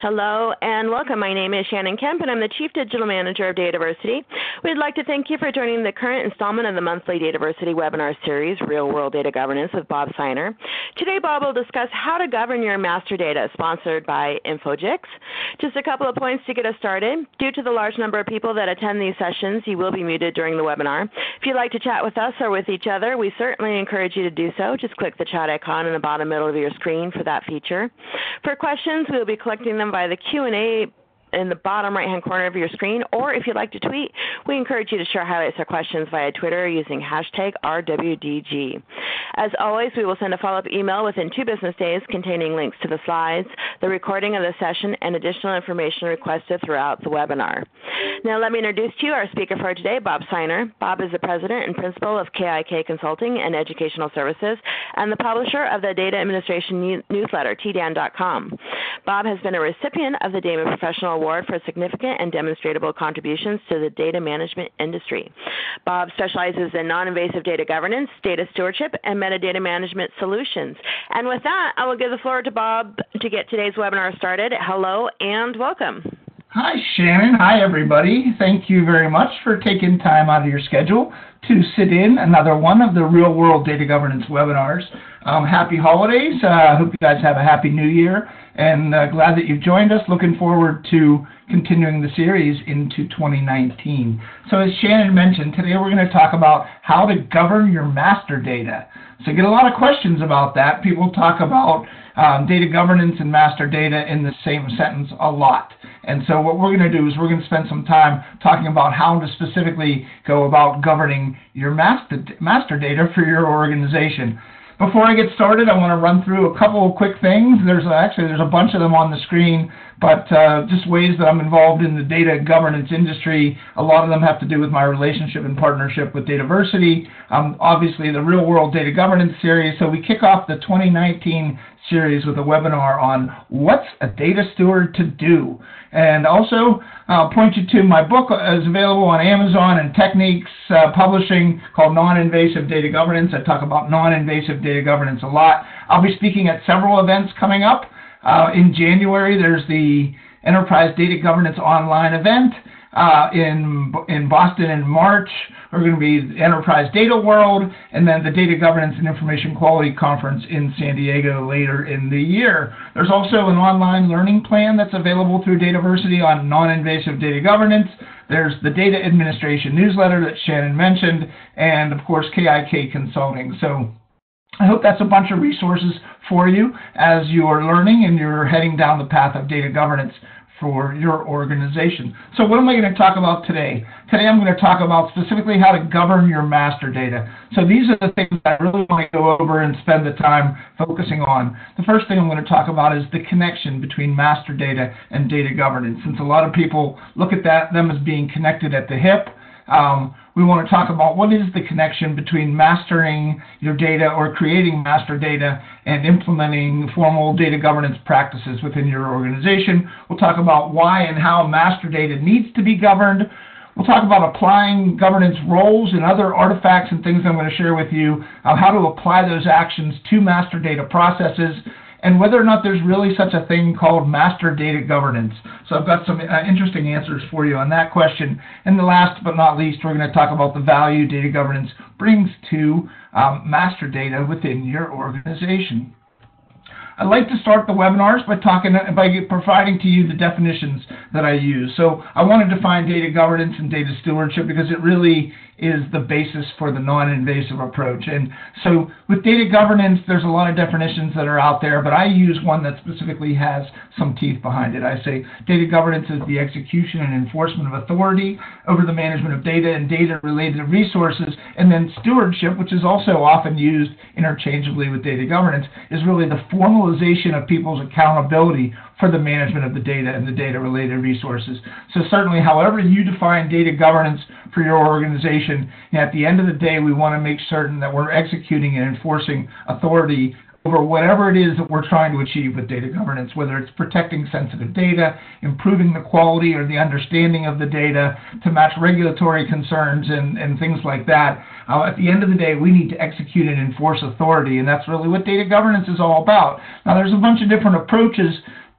Hello and welcome. My name is Shannon Kemp and I'm the Chief Digital Manager of Dataversity. We'd like to thank you for joining the current installment of the monthly Dataversity webinar series, Real World Data Governance with Bob Seiner. Today Bob will discuss how to govern your master data, sponsored by Infogix. Just a couple of points to get us started. Due to the large number of people that attend these sessions, you will be muted during the webinar. If you'd like to chat with us or with each other, we certainly encourage you to do so. Just click the chat icon in the bottom middle of your screen for that feature. For questions, we will be collecting them by the Q&A in the bottom right-hand corner of your screen, or if you'd like to tweet, we encourage you to share highlights or questions via Twitter using hashtag RWDG. As always, we will send a follow-up email within 2 business days containing links to the slides, the recording of the session, and additional information requested throughout the webinar. Now let me introduce to you our speaker for today, Bob Seiner. Bob is the President and Principal of KIK Consulting and Educational Services and the publisher of the Data Administration newsletter, TDAN.com. Bob has been a recipient of the Data Professional Award for significant and demonstrable contributions to the data management industry. Bob specializes in non-invasive data governance, data stewardship, and metadata management solutions. And with that, I will give the floor to Bob to get today's webinar started. Hello and welcome. Hi, Shannon. Hi, everybody. Thank you very much for taking time out of your schedule to sit in another one of the Real World Data Governance webinars. Happy holidays. I hope you guys have a happy new year, and glad that you've joined us. Looking forward to continuing the series into 2019. So as Shannon mentioned, today we're going to talk about how to govern your master data. So I get a lot of questions about that. People talk about data governance and master data in the same sentence a lot. And so what we're going to do is we're going to spend some time talking about how to specifically go about governing your master data for your organization. Before I get started, I want to run through a couple of quick things. There's a bunch of them on the screen, but just ways that I'm involved in the data governance industry. A lot of them have to do with my relationship and partnership with Dataversity. Obviously, the Real World Data Governance series. So we kick off the 2019 series with a webinar on what's a data steward to do. And also point you to my book is available on Amazon and Techniques Publishing called Non-Invasive Data Governance. I talk about non-invasive data governance a lot. I'll be speaking at several events coming up. In January, there's the Enterprise Data Governance Online event. In Boston in March, we're going to be Enterprise Data World, and then the Data Governance and Information Quality Conference in San Diego later in the year. There's also an online learning plan that's available through Dataversity on non-invasive data governance. There's the Data Administration newsletter that Shannon mentioned, and of course KIK Consulting. So I hope that's a bunch of resources for you as you are learning and you're heading down the path of data governance for your organization. So what am I going to talk about today? Today I'm going to talk about specifically how to govern your master data. So these are the things that I really want to go over and spend the time focusing on. The first thing I'm going to talk about is the connection between master data and data governance, since a lot of people look at them as being connected at the hip. We want to talk about what is the connection between mastering your data or creating master data and implementing formal data governance practices within your organization. We'll talk about why and how master data needs to be governed. We'll talk about applying governance roles and other artifacts and things I'm going to share with you, how to apply those actions to master data processes, and whether or not there's really such a thing called master data governance. So I've got some interesting answers for you on that question. And the last but not least, we're going to talk about the value data governance brings to master data within your organization. I'd like to start the webinars by providing to you the definitions that I use. So I want to define data governance and data stewardship because it really is the basis for the non-invasive approach. And so with data governance, there's a lot of definitions that are out there, but I use one that specifically has some teeth behind it. I say data governance is the execution and enforcement of authority over the management of data and data-related resources, and then stewardship, which is also often used interchangeably with data governance, is really the formal of people's accountability for the management of the data and the data-related resources. So certainly, however you define data governance for your organization, at the end of the day, we want to make certain that we're executing and enforcing authority over whatever it is that we're trying to achieve with data governance, whether it's protecting sensitive data, improving the quality or the understanding of the data to match regulatory concerns and things like that. At the end of the day, we need to execute and enforce authority, and that's really what data governance is all about. Now, there's a bunch of different approaches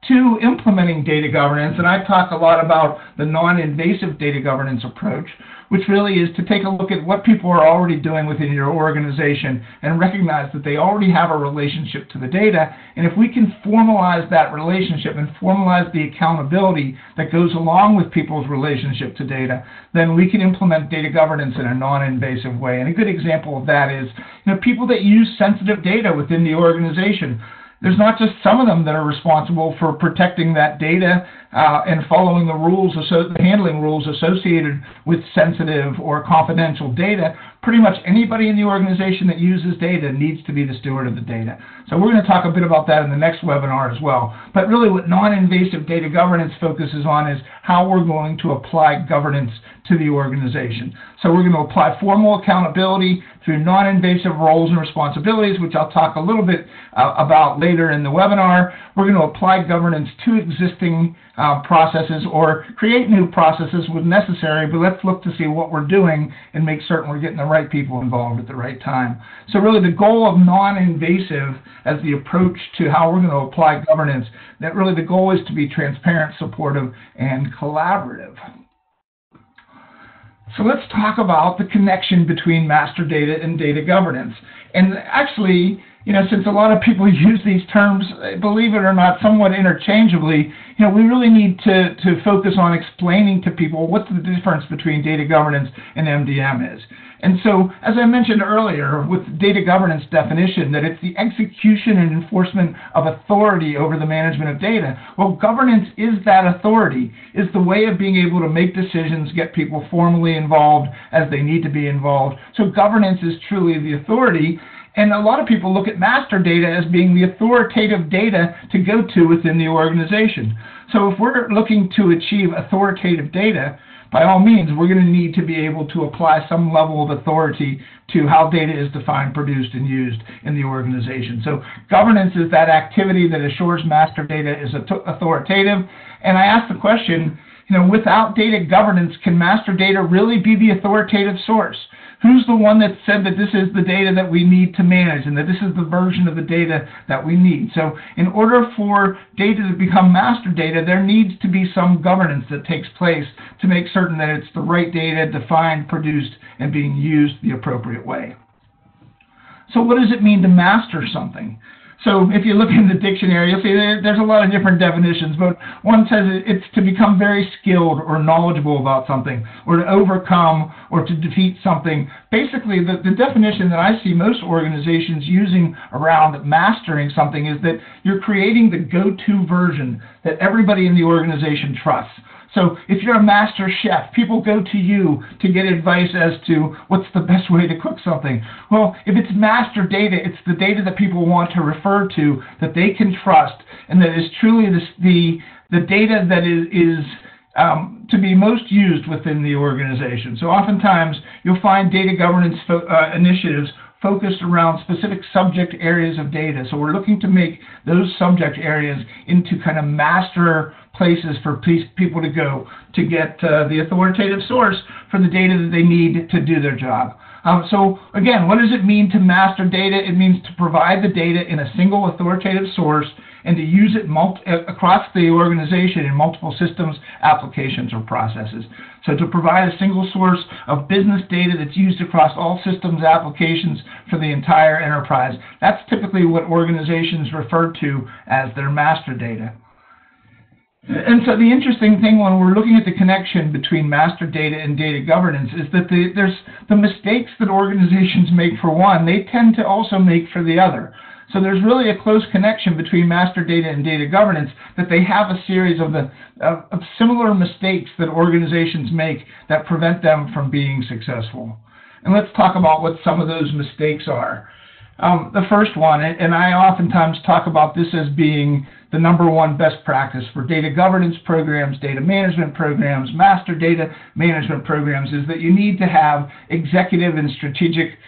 to implementing data governance, and I talk a lot about the non-invasive data governance approach, which really is to take a look at what people are already doing within your organization and recognize that they already have a relationship to the data. And if we can formalize that relationship and formalize the accountability that goes along with people's relationship to data, then we can implement data governance in a non-invasive way. And a good example of that is, you know, people that use sensitive data within the organization. There's not just some of them that are responsible for protecting that data and following the rules, the handling rules associated with sensitive or confidential data. Pretty much anybody in the organization that uses data needs to be the steward of the data. So we're going to talk a bit about that in the next webinar as well. But really what non-invasive data governance focuses on is how we're going to apply governance to the organization. So we're going to apply formal accountability through non-invasive roles and responsibilities, which I'll talk a little bit about later in the webinar. We're going to apply governance to existing processes or create new processes when necessary, but let's look to see what we're doing and make certain we're getting the right people involved at the right time. So really the goal of non-invasive as the approach to how we're going to apply governance, that really the goal is to be transparent, supportive, and collaborative. So let's talk about the connection between master data and data governance. And actually, you know, since a lot of people use these terms, believe it or not, somewhat interchangeably, you know, we really need to focus on explaining to people what the difference between data governance and MDM is. And so, as I mentioned earlier, with data governance definition, that it's the execution and enforcement of authority over the management of data. Well, governance is that authority, is the way of being able to make decisions, get people formally involved as they need to be involved. So governance is truly the authority. And a lot of people look at master data as being the authoritative data to go to within the organization. So if we're looking to achieve authoritative data, by all means, we're going to need to be able to apply some level of authority to how data is defined, produced, and used in the organization. So governance is that activity that assures master data is authoritative. And I asked the question, you know, without data governance, can master data really be the authoritative source? Who's the one that said that this is the data that we need to manage and that this is the version of the data that we need? So in order for data to become master data, there needs to be some governance that takes place to make certain that it's the right data defined, produced, and being used the appropriate way. So what does it mean to master something? So if you look in the dictionary, you'll see there's a lot of different definitions, but one says it's to become very skilled or knowledgeable about something, or to overcome or to defeat something. Basically, the definition that I see most organizations using around mastering something is that you're creating the go-to version that everybody in the organization trusts. So if you're a master chef, people go to you to get advice as to what's the best way to cook something. Well, if it's master data, it's the data that people want to refer to, that they can trust, and that is truly the data that is to be most used within the organization. So oftentimes you'll find data governance initiatives focused around specific subject areas of data. So we're looking to make those subject areas into kind of master places for people to go to get the authoritative source for the data that they need to do their job. So again, what does it mean to master data? It means to provide the data in a single authoritative source and to use it across the organization in multiple systems, applications, or processes. So to provide a single source of business data that's used across all systems, applications for the entire enterprise. That's typically what organizations refer to as their master data. And so the interesting thing when we're looking at the connection between master data and data governance is that there's the mistakes that organizations make for one, they tend to also make for the other. So there's really a close connection between master data and data governance that they have a series of similar mistakes that organizations make that prevent them from being successful. And let's talk about what some of those mistakes are. The first one, and I oftentimes talk about this as being the number one best practice for data governance programs, data management programs, master data management programs, is that you need to have executive and strategic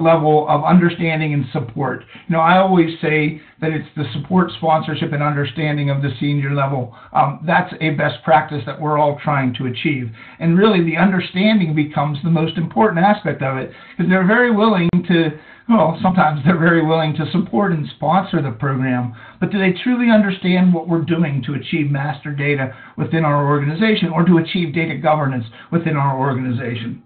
level of understanding and support. You know, I always say that it's the support, sponsorship, and understanding of the senior level. That's a best practice that we're all trying to achieve. And really, the understanding becomes the most important aspect of it, because they're very willing to, well, sometimes they're very willing to support and sponsor the program, but do they truly understand what we're doing to achieve master data within our organization, or to achieve data governance within our organization?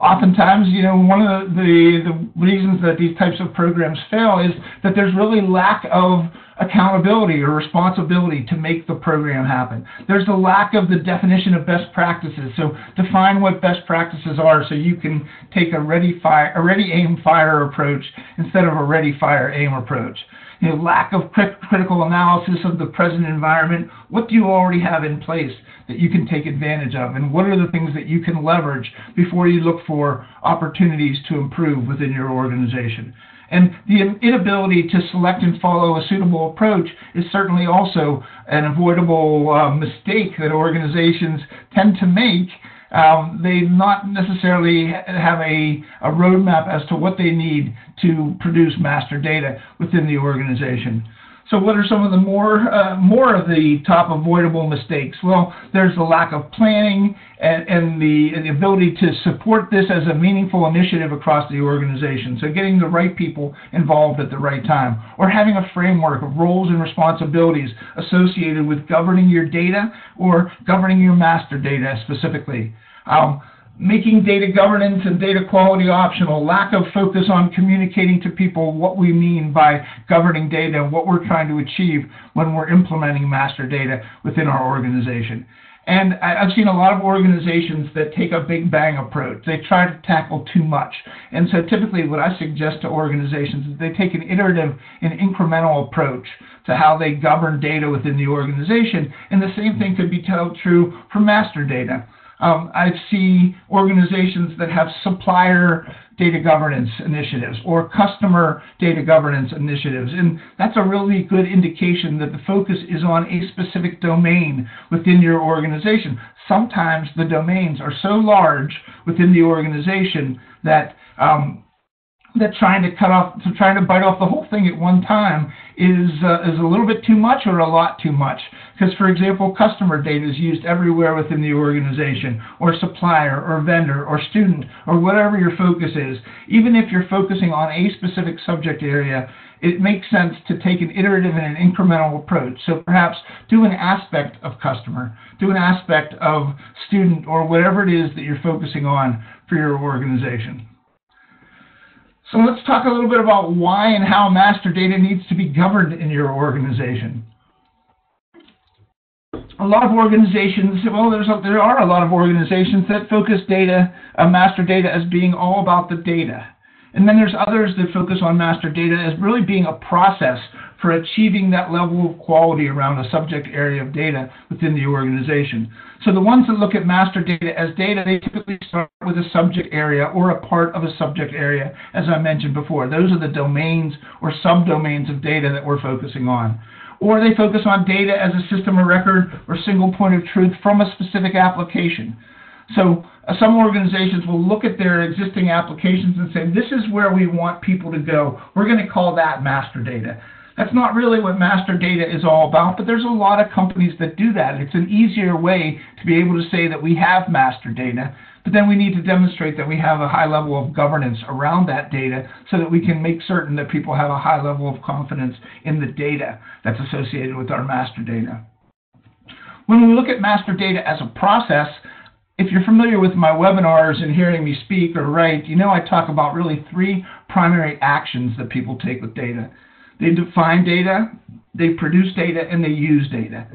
Oftentimes, you know, one of the reasons that these types of programs fail is that there's really lack of accountability or responsibility to make the program happen. There's the lack of the definition of best practices. So define what best practices are so you can take a ready, aim, fire approach instead of a ready, fire, aim approach. You know, lack of critical analysis of the present environment. What do you already have in place that you can take advantage of? And what are the things that you can leverage before you look for opportunities to improve within your organization? And the inability to select and follow a suitable approach is certainly also an avoidable mistake that organizations tend to make. They not necessarily have a roadmap as to what they need to produce master data within the organization. So what are some of the more of the top avoidable mistakes? Well, there's the lack of planning and the ability to support this as a meaningful initiative across the organization. So getting the right people involved at the right time, or having a framework of roles and responsibilities associated with governing your data or governing your master data specifically. Making data governance and data quality optional, lack of focus on communicating to people what we mean by governing data and what we're trying to achieve when we're implementing master data within our organization. And I've seen a lot of organizations that take a big bang approach. They try to tackle too much. And so typically what I suggest to organizations is they take an iterative and incremental approach to how they govern data within the organization. And the same thing could be told true for master data. I see organizations that have supplier data governance initiatives or customer data governance initiatives, and that's a really good indication that the focus is on a specific domain within your organization. Sometimes the domains are so large within the organization that trying to bite off the whole thing at one time is a little bit too much or a lot too much. Because, for example, customer data is used everywhere within the organization, or supplier, or vendor, or student, or whatever your focus is. Even if you're focusing on a specific subject area, it makes sense to take an iterative and an incremental approach. So perhaps do an aspect of customer, do an aspect of student, or whatever it is that you're focusing on for your organization. So let's talk a little bit about why and how master data needs to be governed in your organization. A lot of organizations, well, there are a lot of organizations that focus master data as being all about the data. And then there's others that focus on master data as really being a process for achieving that level of quality around a subject area of data within the organization. So the ones that look at master data as data, they typically start with a subject area or a part of a subject area, as I mentioned before. Those are the domains or subdomains of data that we're focusing on. Or they focus on data as a system of record or single point of truth from a specific application. So some organizations will look at their existing applications and say, this is where we want people to go. We're going to call that master data. That's not really what master data is all about, but there's a lot of companies that do that. It's an easier way to be able to say that we have master data, but then we need to demonstrate that we have a high level of governance around that data so that we can make certain that people have a high level of confidence in the data that's associated with our master data. When we look at master data as a process, if you're familiar with my webinars and hearing me speak or write, you know I talk about really three primary actions that people take with data. They define data, they produce data, and they use data.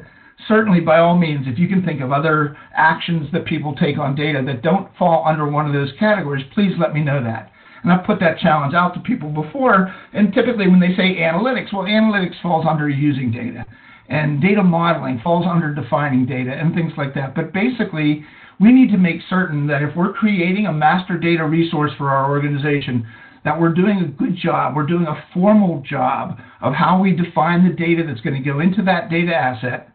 Certainly, by all means, if you can think of other actions that people take on data that don't fall under one of those categories, please let me know that. And I've put that challenge out to people before, and typically when they say analytics, well, analytics falls under using data, and data modeling falls under defining data, and things like that. But basically, we need to make certain that if we're creating a master data resource for our organization, that we're doing a good job, we're doing a formal job of how we define the data that's going to go into that data asset.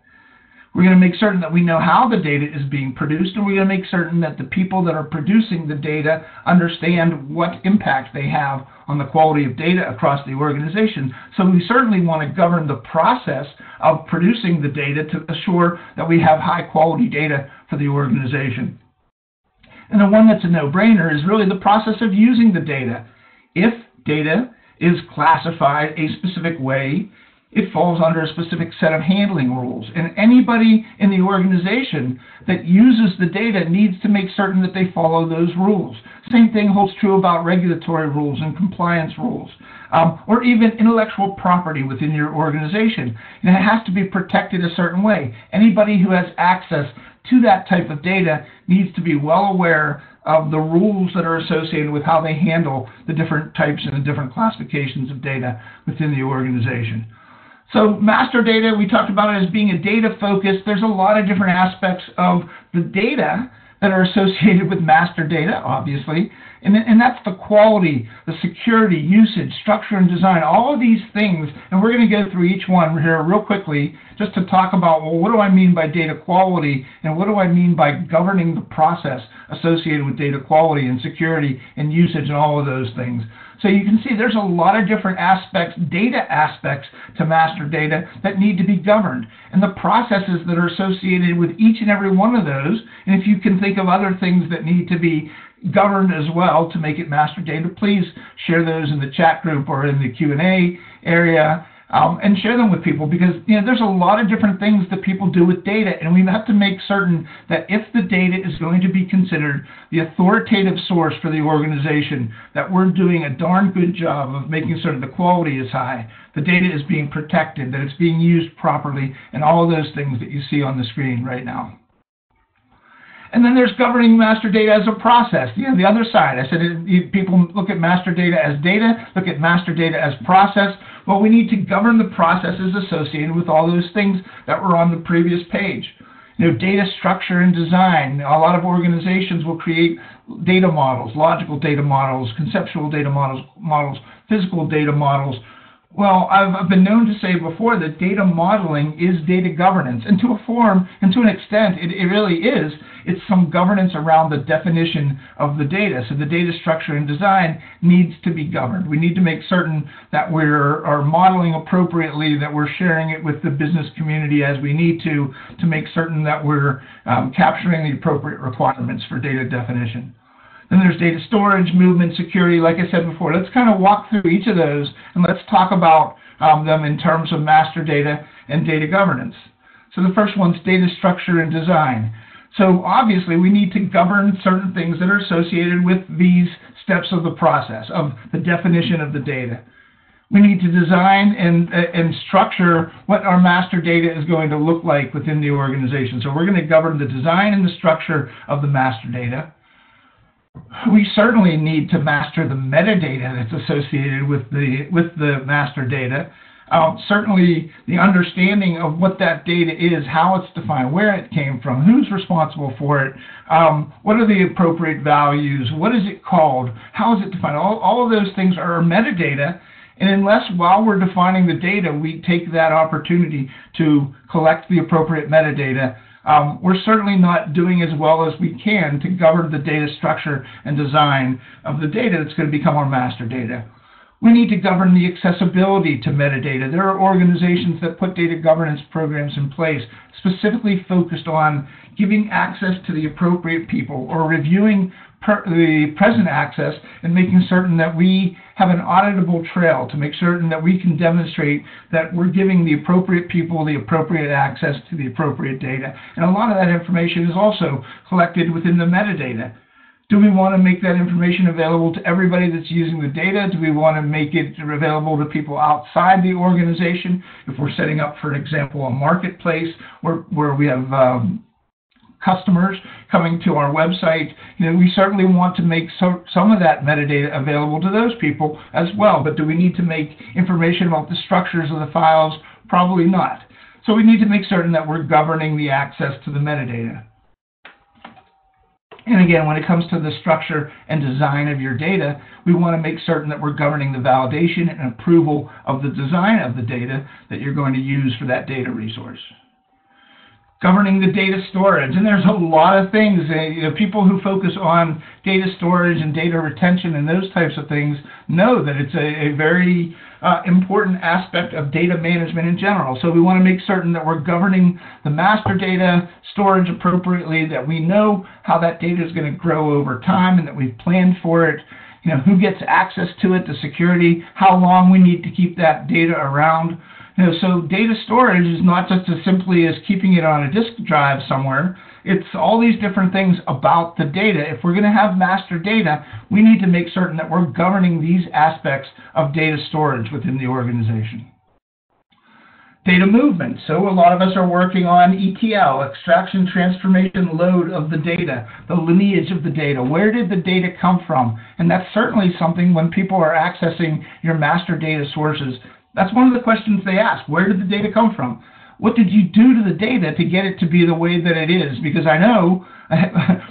We're going to make certain that we know how the data is being produced, and we're going to make certain that the people that are producing the data understand what impact they have on the quality of data across the organization. So we certainly want to govern the process of producing the data to assure that we have high-quality data for the organization. And the one that's a no-brainer is really the process of using the data. If data is classified a specific way, it falls under a specific set of handling rules. And anybody in the organization that uses the data needs to make certain that they follow those rules. Same thing holds true about regulatory rules and compliance rules, or even intellectual property within your organization. And it has to be protected a certain way. Anybody who has access to that type of data needs to be well aware of the rules that are associated with how they handle the different types and the different classifications of data within the organization. So master data, we talked about it as being a data focus. There's a lot of different aspects of the data that are associated with master data, obviously. And that's the quality, the security, usage, structure, and design, all of these things. And we're going to go through each one here real quickly just to talk about, well, what do I mean by data quality? And what do I mean by governing the process associated with data quality and security and usage and all of those things? So you can see there's a lot of different aspects, data aspects to master data that need to be governed, and the processes that are associated with each and every one of those. And if you can think of other things that need to be governed as well to make it master data, please share those in the chat group or in the Q&A area. And share them with people, because there's a lot of different things that people do with data, and we have to make certain that if the data is going to be considered the authoritative source for the organization, that we're doing a darn good job of making certain the quality is high, the data is being protected, that it's being used properly, and all of those things that you see on the screen right now. And then there's governing master data as a process. The other side, I said people look at master data as data, look at master data as process. Well, we need to govern the processes associated with all those things that were on the previous page. Data structure and design. A lot of organizations will create data models, logical data models, conceptual data models, physical data models. Well, I've been known to say before that data modeling is data governance, and to a form and to an extent, it really is. It's some governance around the definition of the data. So the data structure and design needs to be governed. We need to make certain that we are modeling appropriately, that we're sharing it with the business community as we need to make certain that we're capturing the appropriate requirements for data definition. Then there's data storage, movement, security. Like I said before, let's kind of walk through each of those and let's talk about them in terms of master data and data governance. So the first one's data structure and design. So obviously we need to govern certain things that are associated with these steps of the process, of the definition of the data. We need to design and structure what our master data is going to look like within the organization. So we're going to govern the design and the structure of the master data. We certainly need to master the metadata that's associated with the master data. Certainly the understanding of what that data is, how it's defined, where it came from, who's responsible for it, what are the appropriate values, what is it called, how is it defined, all of those things are metadata. And unless while we're defining the data, we take that opportunity to collect the appropriate metadata, we're certainly not doing as well as we can to govern the data structure and design of the data that's going to become our master data. We need to govern the accessibility to metadata. There are organizations that put data governance programs in place specifically focused on giving access to the appropriate people or reviewing the present access and making certain that we have an auditable trail to make certain that we can demonstrate that we're giving the appropriate people the appropriate access to the appropriate data. And a lot of that information is also collected within the metadata. Do we want to make that information available to everybody that's using the data? Do we want to make it available to people outside the organization? If we're setting up, for example, a marketplace where we have customers coming to our website, we certainly want to make some of that metadata available to those people as well. But do we need to make information about the structures of the files? Probably not. So we need to make certain that we're governing the access to the metadata. And again, when it comes to the structure and design of your data, we want to make certain that we're governing the validation and approval of the design of the data that you're going to use for that data resource. governing the data storage. And there's a lot of things. You know, people who focus on data storage and data retention and those types of things know that it's a very important aspect of data management in general. So we want to make certain that we're governing the master data storage appropriately, that we know how that data is going to grow over time and that we've planned for it, you know, who gets access to it, the security, how long we need to keep that data around. You know, so data storage is not just as simply as keeping it on a disk drive somewhere. It's all these different things about the data. If we're going to have master data, we need to make certain that we're governing these aspects of data storage within the organization. Data movement. So a lot of us are working on ETL, extraction, transformation, load of the data, the lineage of the data. Where did the data come from? And that's certainly something when people are accessing your master data sources. That's one of the questions they ask. Where did the data come from? What did you do to the data to get it to be the way that it is? Because I know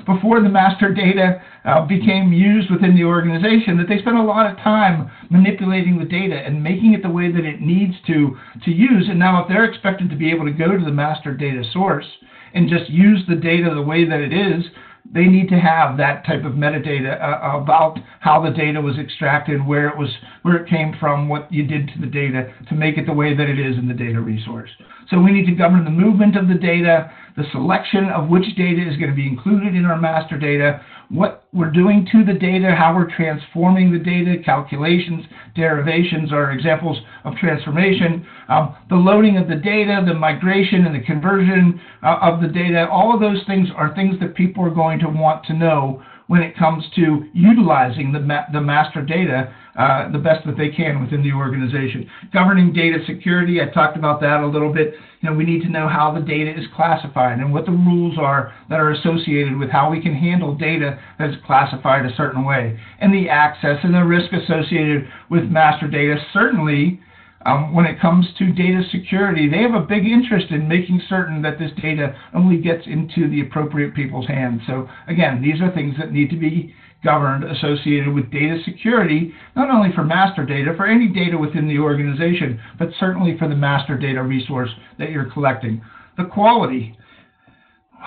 before the master data became used within the organization that they spent a lot of time manipulating the data and making it the way that it needs to use. And now if they're expected to be able to go to the master data source and just use the data the way that it is, they need to have that type of metadata about how the data was extracted, where it came from, what you did to the data to make it the way that it is in the data resource. So we need to govern the movement of the data, the selection of which data is going to be included in our master data, what we're doing to the data, how we're transforming the data, calculations, derivations are examples of transformation, the loading of the data, the migration and the conversion of the data. All of those things are things that people are going to want to know when it comes to utilizing the master data the best that they can within the organization. Governing data security, I talked about that a little bit. You know, we need to know how the data is classified and what the rules are that are associated with how we can handle data that is classified a certain way. And the access and the risk associated with master data. Certainly, when it comes to data security, they have a big interest in making certain that this data only gets into the appropriate people's hands. So again, these are things that need to be governed associated with data security, not only for master data, for any data within the organization, but certainly for the master data resource that you're collecting. The quality.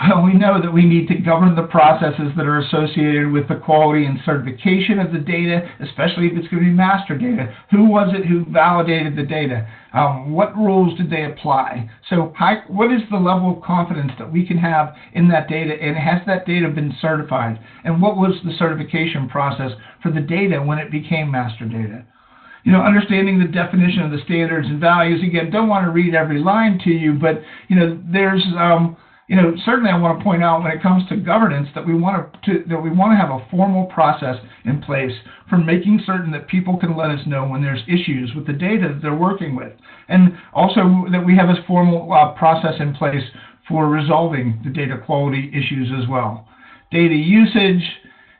Well, we know that we need to govern the processes that are associated with the quality and certification of the data, especially if it's going to be master data. Who was it who validated the data? What rules did they apply? So what is the level of confidence that we can have in that data, and has that data been certified? And what was the certification process for the data when it became master data? You know, understanding the definition of the standards and values. Again, don't want to read every line to you, but, you know, there's... you know, certainly I want to point out when it comes to governance that we want to have a formal process in place for making certain that people can let us know when there's issues with the data that they're working with. And also that we have a formal process in place for resolving the data quality issues as well. Data usage,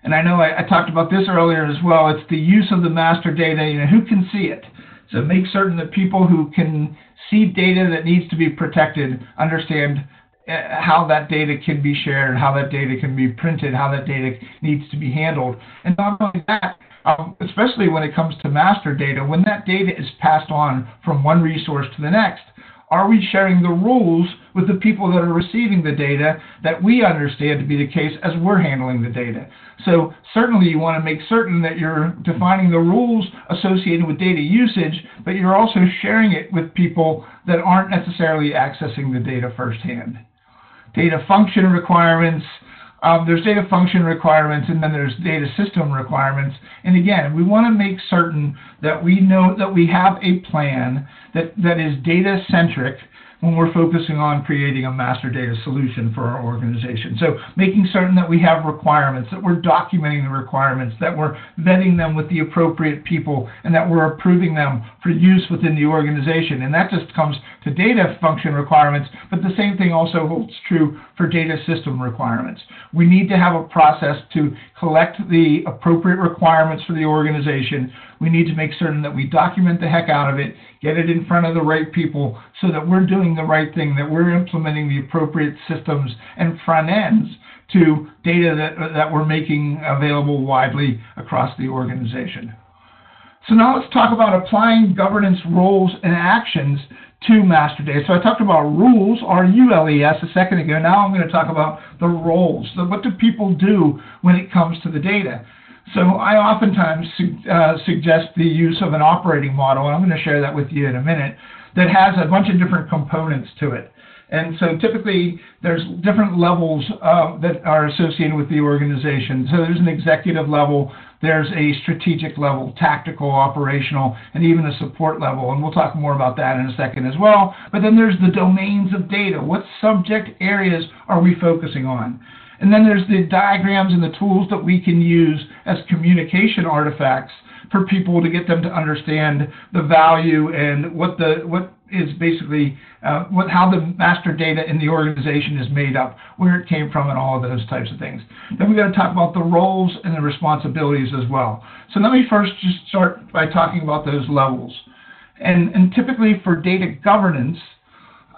and I know I talked about this earlier as well, it's the use of the master data, you know, who can see it? So make certain that people who can see data that needs to be protected understand how that data can be shared, how that data can be printed, how that data needs to be handled. And not only that, especially when it comes to master data, when that data is passed on from one resource to the next, are we sharing the rules with the people that are receiving the data that we understand to be the case as we're handling the data? So certainly you want to make certain that you're defining the rules associated with data usage, but you're also sharing it with people that aren't necessarily accessing the data firsthand. Data function requirements, there's data function requirements, and then there's data system requirements. And again, we want to make certain that we know that we have a plan that is data-centric when we're focusing on creating a master data solution for our organization. So making certain that we have requirements, that we're documenting the requirements, that we're vetting them with the appropriate people, and that we're approving them for use within the organization. And that just comes to data function requirements, but the same thing also holds true for data system requirements. We need to have a process to collect the appropriate requirements for the organization. We need to make certain that we document the heck out of it, get it in front of the right people so that we're doing the right thing, that we're implementing the appropriate systems and front ends to data that we're making available widely across the organization. So now let's talk about applying governance roles and actions to master data. So I talked about rules, R-U-L-E-S, a second ago. Now I'm going to talk about the roles. So what do people do when it comes to the data? So I oftentimes suggest the use of an operating model, and I'm going to share that with you in a minute, that has a bunch of different components to it. And so typically there's different levels that are associated with the organization. So there's an executive level, there's a strategic level, tactical, operational, and even a support level. And we'll talk more about that in a second as well. But then there's the domains of data. What subject areas are we focusing on? And then there's the diagrams and the tools that we can use as communication artifacts for people to get them to understand the value and how the master data in the organization is made up, where it came from, and all of those types of things. Then we're going to talk about the roles and the responsibilities as well. So let me first just start by talking about those levels. And typically for data governance,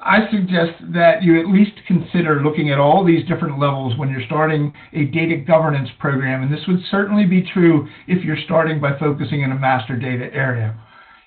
I suggest that you at least consider looking at all these different levels when you're starting a data governance program. And this would certainly be true if you're starting by focusing in a master data area.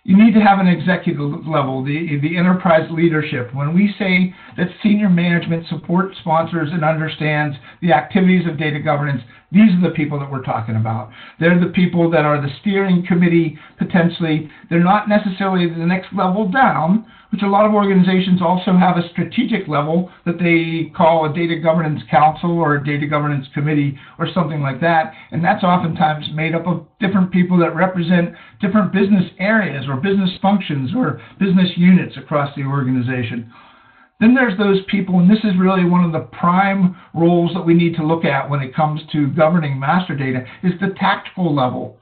You need to have an executive level, the enterprise leadership. When we say that senior management supports, sponsors, and understands the activities of data governance, these are the people that we're talking about. They're the people that are the steering committee, potentially. They're not necessarily the next level down, which a lot of organizations also have a strategic level that they call a data governance council or a data governance committee or something like that. And that's oftentimes made up of different people that represent different business areas or business functions or business units across the organization. Then there's those people, and this is really one of the prime roles that we need to look at when it comes to governing master data, is the tactical level.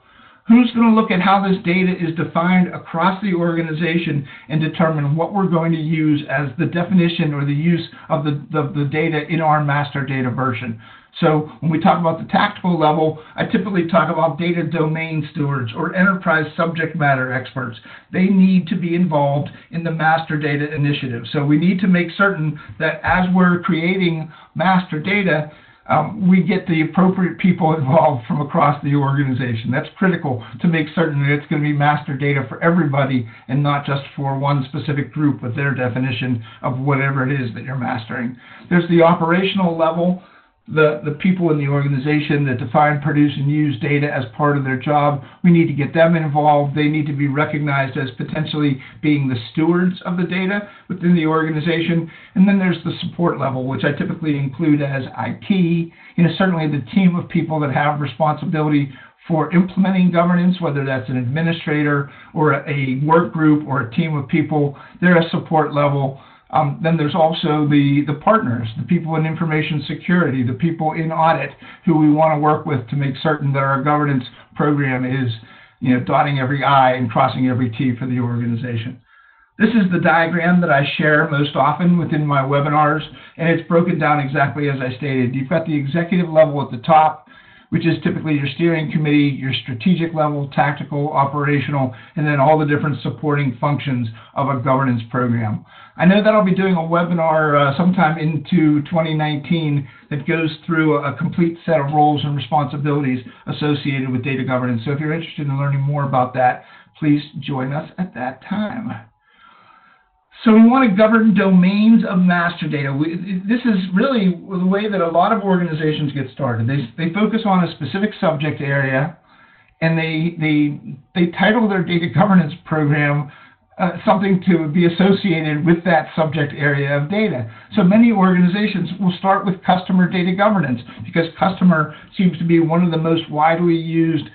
Who's going to look at how this data is defined across the organization and determine what we're going to use as the definition or the use of the data in our master data version? So when we talk about the tactical level, I typically talk about data domain stewards or enterprise subject matter experts. They need to be involved in the master data initiative. So we need to make certain that as we're creating master data, we get the appropriate people involved from across the organization. That's critical to make certain that it's going to be master data for everybody and not just for one specific group with their definition of whatever it is that you're mastering. There's the operational level, the people in the organization that define, produce, and use data as part of their job. We need to get them involved. They need to be recognized as potentially being the stewards of the data within the organization. And then there's the support level, which I typically include as IT. Certainly the team of people that have responsibility for implementing governance, whether that's an administrator or a work group or a team of people. They're a support level. Then there's also the partners, the people in information security, the people in audit who we want to work with to make certain that our governance program is dotting every I and crossing every T for the organization. This is the diagram that I share most often within my webinars, and it's broken down exactly as I stated. You've got the executive level at the top, which is typically your steering committee, your strategic level, tactical, operational, and then all the different supporting functions of a governance program. I know that I'll be doing a webinar sometime into 2019 that goes through a complete set of roles and responsibilities associated with data governance. So if you're interested in learning more about that, please join us at that time. So we want to govern domains of master data. This is really the way that a lot of organizations get started. They focus on a specific subject area, and they title their data governance program something to be associated with that subject area of data. So many organizations will start with customer data governance, because customer seems to be one of the most widely used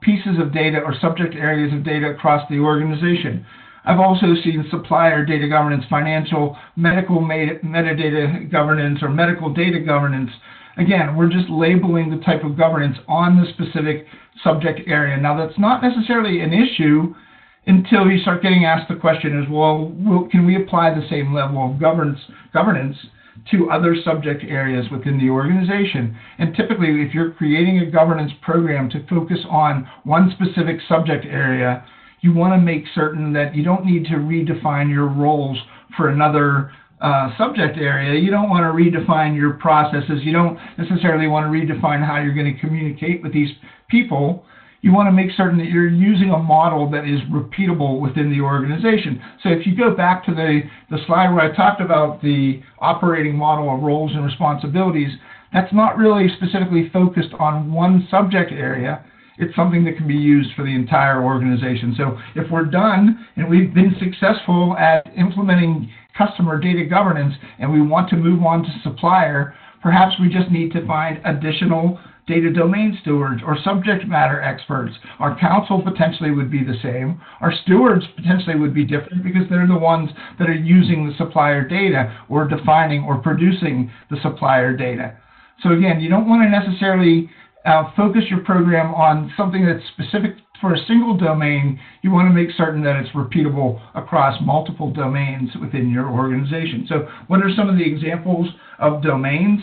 pieces of data or subject areas of data across the organization. I've also seen supplier data governance, financial, medical metadata governance, or medical data governance. Again, we're just labeling the type of governance on the specific subject area. Now, that's not necessarily an issue until you start getting asked the question as, well, can we apply the same level of governance to other subject areas within the organization? And typically, if you're creating a governance program to focus on one specific subject area, you want to make certain that you don't need to redefine your roles for another subject area. You don't want to redefine your processes. You don't necessarily want to redefine how you're going to communicate with these people. you want to make certain that you're using a model that is repeatable within the organization. So if you go back to the slide where I talked about the operating model of roles and responsibilities, that's not really specifically focused on one subject area. It's something that can be used for the entire organization. So if we're done and we've been successful at implementing customer data governance and we want to move on to supplier, perhaps we just need to find additional data domain stewards or subject matter experts. Our counsel potentially would be the same. Our stewards potentially would be different because they're the ones that are using the supplier data or defining or producing the supplier data. So again, you don't want to necessarily focus your program on something that's specific for a single domain. You want to make certain that it's repeatable across multiple domains within your organization. So what are some of the examples of domains?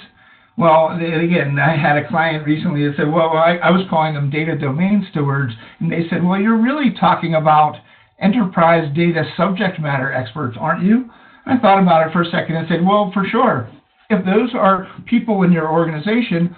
Well, again, I had a client recently that said, well, I was calling them data domain stewards, and they said, well, you're really talking about enterprise data subject matter experts, aren't you? I thought about it for a second and said, well, for sure. If those are people in your organization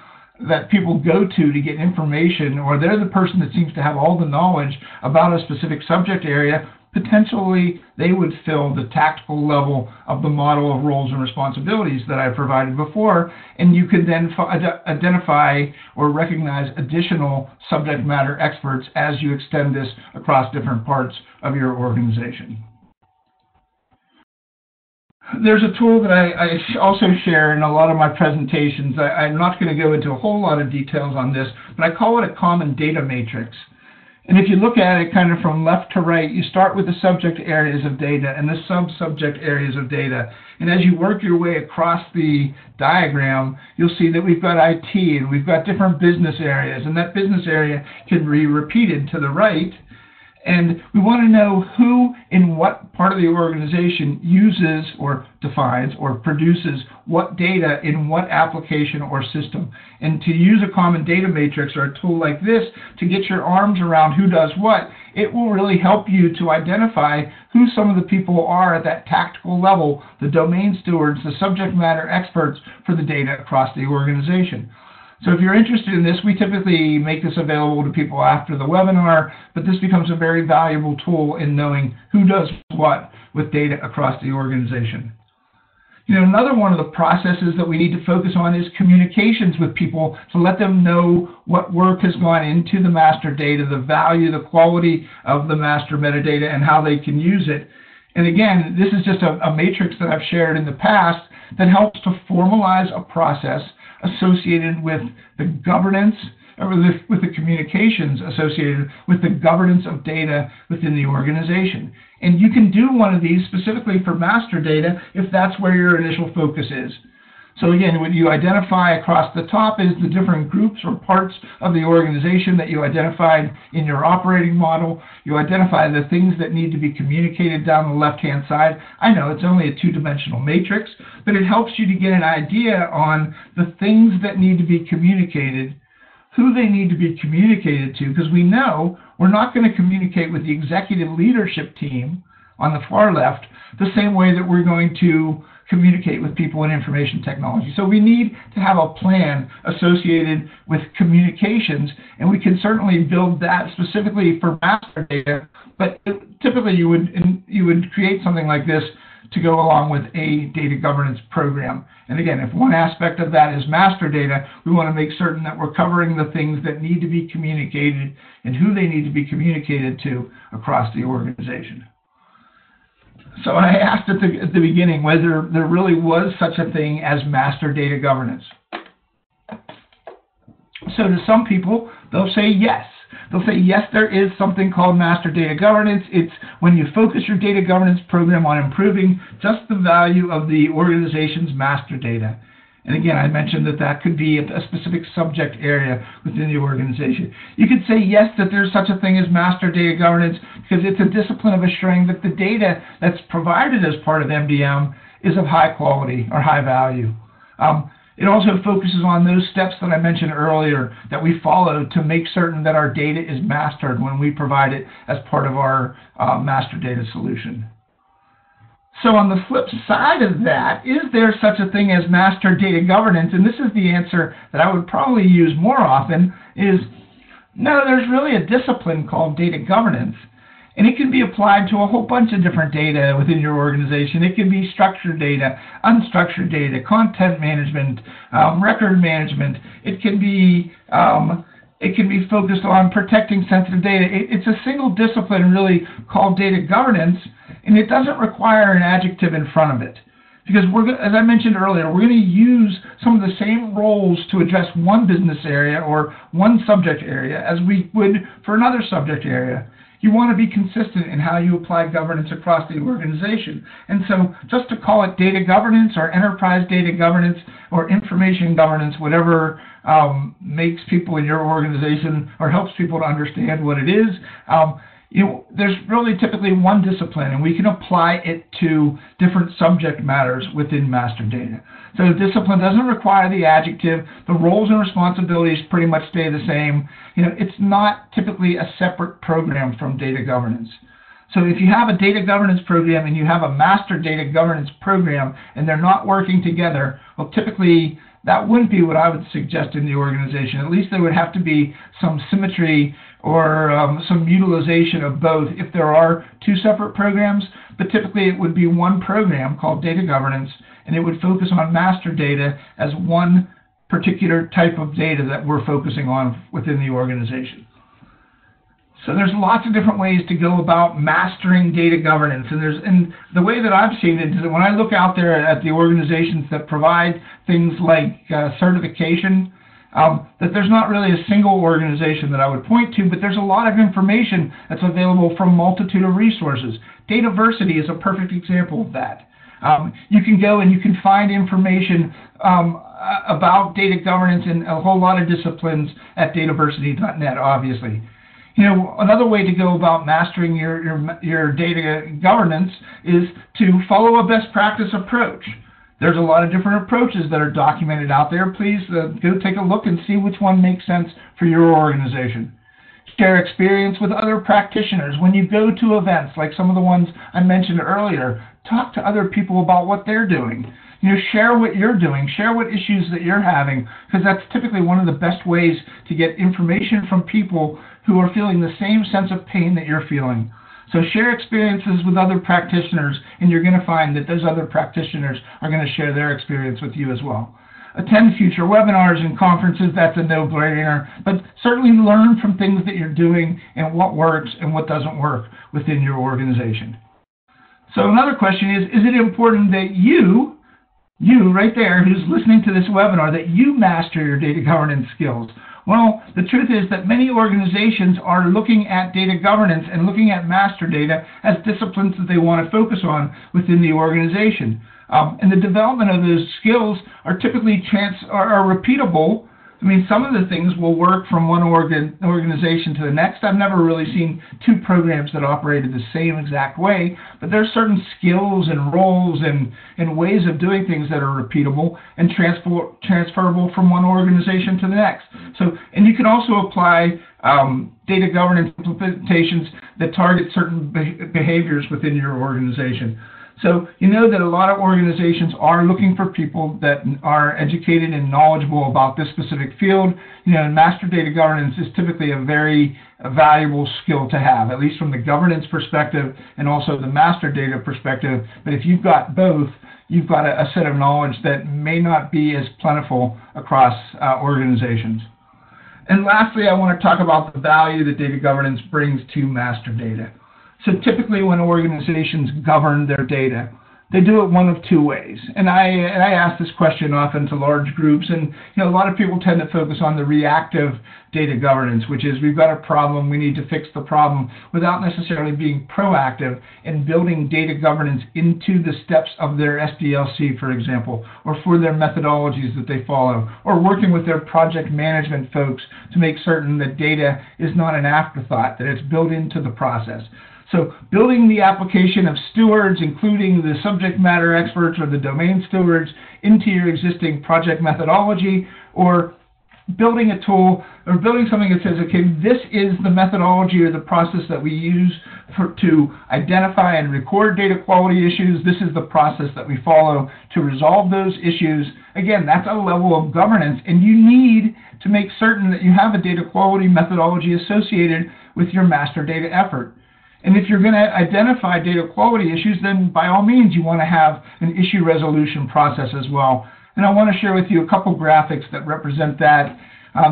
that people go to get information, or they're the person that seems to have all the knowledge about a specific subject area, potentially they would fill the tactical level of the model of roles and responsibilities that I provided before, and you could then identify or recognize additional subject matter experts as you extend this across different parts of your organization. There's a tool that I also share in a lot of my presentations. I'm not going to go into a whole lot of details on this, but I call it a common data matrix. And if you look at it kind of from left to right, you start with the subject areas of data and the sub-subject areas of data. And as you work your way across the diagram, you'll see that we've got IT and we've got different business areas. And that business area can be repeated to the right. And we want to know who in what part of the organization uses or defines or produces what data in what application or system. And to use a common data matrix or a tool like this to get your arms around who does what, it will really help you to identify who some of the people are at that tactical level, the domain stewards, the subject matter experts for the data across the organization. So if you're interested in this, we typically make this available to people after the webinar, but this becomes a very valuable tool in knowing who does what with data across the organization. You know, another one of the processes that we need to focus on is communications with people to let them know what work has gone into the master data, the value, the quality of the master metadata, and how they can use it. And again, this is just a matrix that I've shared in the past that helps to formalize a process associated with the governance, or with the communications associated with the governance of data within the organization. And you can do one of these specifically for master data if that's where your initial focus is. So again, what you identify across the top is the different groups or parts of the organization that you identified in your operating model. You identify the things that need to be communicated down the left-hand side. I know it's only a two-dimensional matrix, but it helps you to get an idea on the things that need to be communicated, who they need to be communicated to, because we know we're not going to communicate with the executive leadership team on the far left the same way that we're going to communicate with people in information technology. So we need to have a plan associated with communications, and we can certainly build that specifically for master data, but typically you would create something like this to go along with a data governance program. And again, if one aspect of that is master data, we want to make certain that we're covering the things that need to be communicated and who they need to be communicated to across the organization. So I asked at the beginning whether there really was such a thing as master data governance. So to some people, they'll say yes. They'll say, yes, there is something called master data governance. It's when you focus your data governance program on improving just the value of the organization's master data. And again, I mentioned that that could be a specific subject area within the organization. You could say, yes, that there's such a thing as master data governance because it's a discipline of assuring that the data that's provided as part of MDM is of high quality or high value. It also focuses on those steps that I mentioned earlier that we follow to make certain that our data is mastered when we provide it as part of our master data solution. So on the flip side of that, is there such a thing as master data governance? And this is the answer that I would probably use more often is No, there's really a discipline called data governance, and it can be applied to a whole bunch of different data within your organization. It can be structured data, unstructured data, content management, record management. It can be focused on protecting sensitive data. It's a single discipline really called data governance, and it doesn't require an adjective in front of it. Because we're, as I mentioned earlier, we're going to use some of the same roles to address one business area or one subject area as we would for another subject area. You want to be consistent in how you apply governance across the organization. And so just to call it data governance or enterprise data governance or information governance, whatever makes people in your organization or helps people to understand what it is, there's really typically one discipline, and we can apply it to different subject matters within master data. So the discipline doesn't require the adjective. The roles and responsibilities pretty much stay the same. It's not typically a separate program from data governance. So if you have a data governance program and you have a master data governance program and they're not working together, well, typically that wouldn't be what I would suggest in the organization. At least there would have to be some symmetry or some utilization of both if there are two separate programs. But typically it would be one program called data governance, and it would focus on master data as one particular type of data that we're focusing on within the organization. So there's lots of different ways to go about mastering data governance. And the way that I've seen it is that when I look out there at the organizations that provide things like certification, that there's not really a single organization that I would point to, but there's a lot of information that's available from a multitude of resources. Dataversity is a perfect example of that. You can go and you can find information about data governance in a whole lot of disciplines at dataversity.net, obviously. Another way to go about mastering your data governance is to follow a best practice approach. There's a lot of different approaches that are documented out there. Please go take a look and see which one makes sense for your organization. Share experience with other practitioners. When you go to events like some of the ones I mentioned earlier, talk to other people about what they're doing. Share what you're doing, share what issues that you're having, because that's typically one of the best ways to get information from people who are feeling the same sense of pain that you're feeling. So share experiences with other practitioners, and you're going to find that those other practitioners are going to share their experience with you as well. Attend future webinars and conferences, that's a no-brainer, but certainly learn from things that you're doing and what works and what doesn't work within your organization. So another question is it important that you right there who's listening to this webinar, that you master your data governance skills? Well, the truth is that many organizations are looking at data governance and looking at master data as disciplines that they want to focus on within the organization. And the development of those skills are typically are repeatable. I mean, some of the things will work from one organization to the next. I've never really seen two programs that operated the same exact way, but there are certain skills and roles and ways of doing things that are repeatable and transferable from one organization to the next. So, and you can also apply data governance implementations that target certain behaviors within your organization. So you know that a lot of organizations are looking for people that are educated and knowledgeable about this specific field. And master data governance is typically a very valuable skill to have, at least from the governance perspective and also the master data perspective. But if you've got both, you've got a set of knowledge that may not be as plentiful across organizations. And lastly, I want to talk about the value that data governance brings to master data. So typically when organizations govern their data, they do it one of two ways. And I ask this question often to large groups, and a lot of people tend to focus on the reactive data governance, which is we've got a problem, we need to fix the problem, without necessarily being proactive in building data governance into the steps of their SDLC, for example, or for their methodologies that they follow, or working with their project management folks to make certain that data is not an afterthought, that it's built into the process. So building the application of stewards, including the subject matter experts or the domain stewards, into your existing project methodology, or building a tool or building something that says, okay, this is the methodology or the process that we use to identify and record data quality issues. This is the process that we follow to resolve those issues. Again, that's a level of governance, and you need to make certain that you have a data quality methodology associated with your master data effort. And if you're going to identify data quality issues, then by all means, you want to have an issue resolution process as well. And I want to share with you a couple graphics that represent that.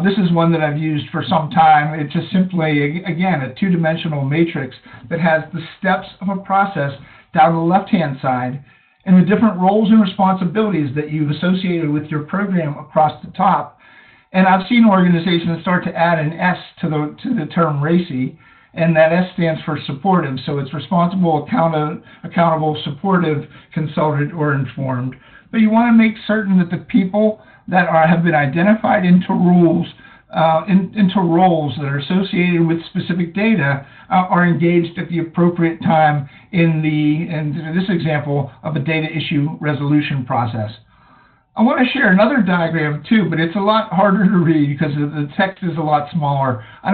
This is one that I've used for some time. It's just simply, again, a two-dimensional matrix that has the steps of a process down the left-hand side and the different roles and responsibilities that you've associated with your program across the top. And I've seen organizations start to add an S to the term RACI, and that S stands for supportive. So it's responsible, accountable, supportive, consulted, or informed. But you want to make certain that the people that have been identified into rules, into roles that are associated with specific data are engaged at the appropriate time in this example of a data issue resolution process. I want to share another diagram too, but it's a lot harder to read because the text is a lot smaller. I'm